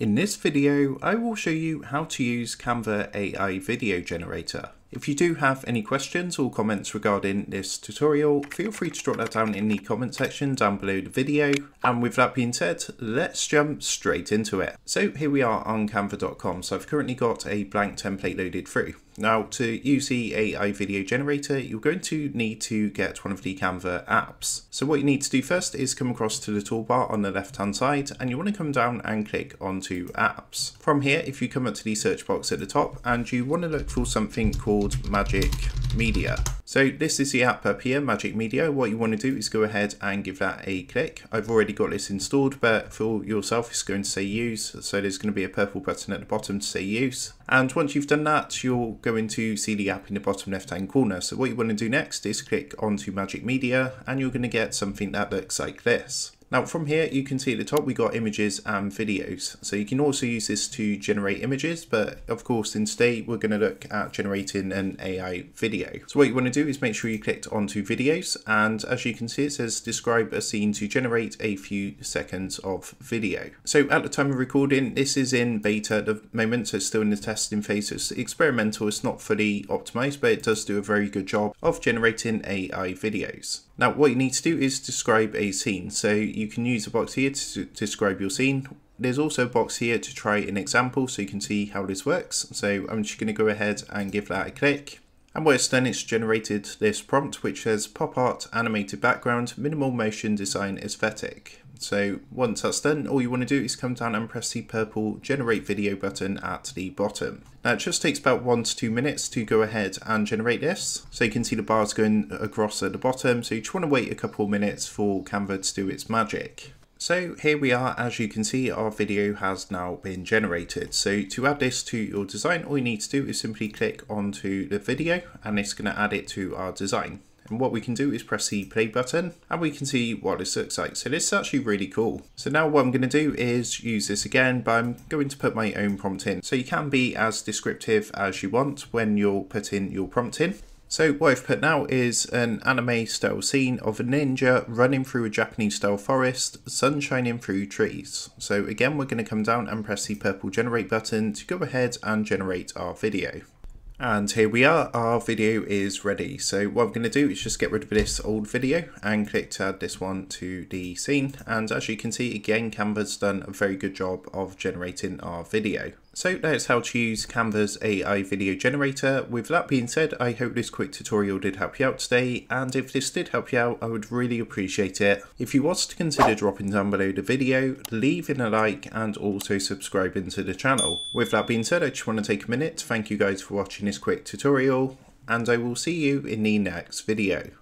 In this video, I will show you how to use Canva AI video generator. If you do have any questions or comments regarding this tutorial, feel free to drop that down in the comment section down below the video. And with that being said, let's jump straight into it. So here we are on canva.com. So I've currently got a blank template loaded through. Now to use the AI video generator, you're going to need to get one of the Canva apps. So what you need to do first is come across to the toolbar on the left hand side, and you want to come down and click onto apps. From here, if you come up to the search box at the top and you want to look for something called Magic Media. So this is the app up here, Magic Media. What you want to do is go ahead and give that a click. I've already got this installed, but for yourself it's going to say use. So there's going to be a purple button at the bottom to say use. And once you've done that, you'll going to see the app in the bottom left hand corner. So what you want to do next is click onto Magic Media, and you're going to get something that looks like this. Now from here you can see at the top we got images and videos. So you can also use this to generate images, but of course in today we're going to look at generating an AI video. So what you want to do is make sure you clicked onto videos, and as you can see it says describe a scene to generate a few seconds of video. So at the time of recording this is in beta at the moment, so it's still in the testing phase, so it's experimental, it's not fully optimized, but it does do a very good job of generating AI videos. Now what you need to do is describe a scene. So you can use a box here to describe your scene. There's also a box here to try an example so you can see how this works. So I'm just going to go ahead and give that a click. And what it's done, it's generated this prompt which says pop art, animated background, minimal motion design aesthetic. So once that's done, all you want to do is come down and press the purple generate video button at the bottom. Now it just takes about 1 to 2 minutes to go ahead and generate this. So you can see the bars going across at the bottom. So you just want to wait a couple minutes for Canva to do its magic. So here we are, as you can see our video has now been generated. So to add this to your design, all you need to do is simply click onto the video, and it's going to add it to our design. And what we can do is press the play button, and we can see what this looks like. So this is actually really cool. So now what I'm going to do is use this again, but I'm going to put my own prompt in. So you can be as descriptive as you want when you're putting your prompt in. So what I've put now is an anime style scene of a ninja running through a Japanese style forest, sun shining through trees. So again, we're going to come down and press the purple generate button to go ahead and generate our video. And here we are, our video is ready. So what I'm going to do is just get rid of this old video and click to add this one to the scene. And as you can see, again, Canva's done a very good job of generating our video. So that's how to use Canva's AI video generator. With that being said, I hope this quick tutorial did help you out today, and if this did help you out, I would really appreciate it if you was to consider dropping down below the video, leaving a like, and also subscribing to the channel. With that being said, I just want to take a minute to thank you guys for watching this quick tutorial, and I will see you in the next video.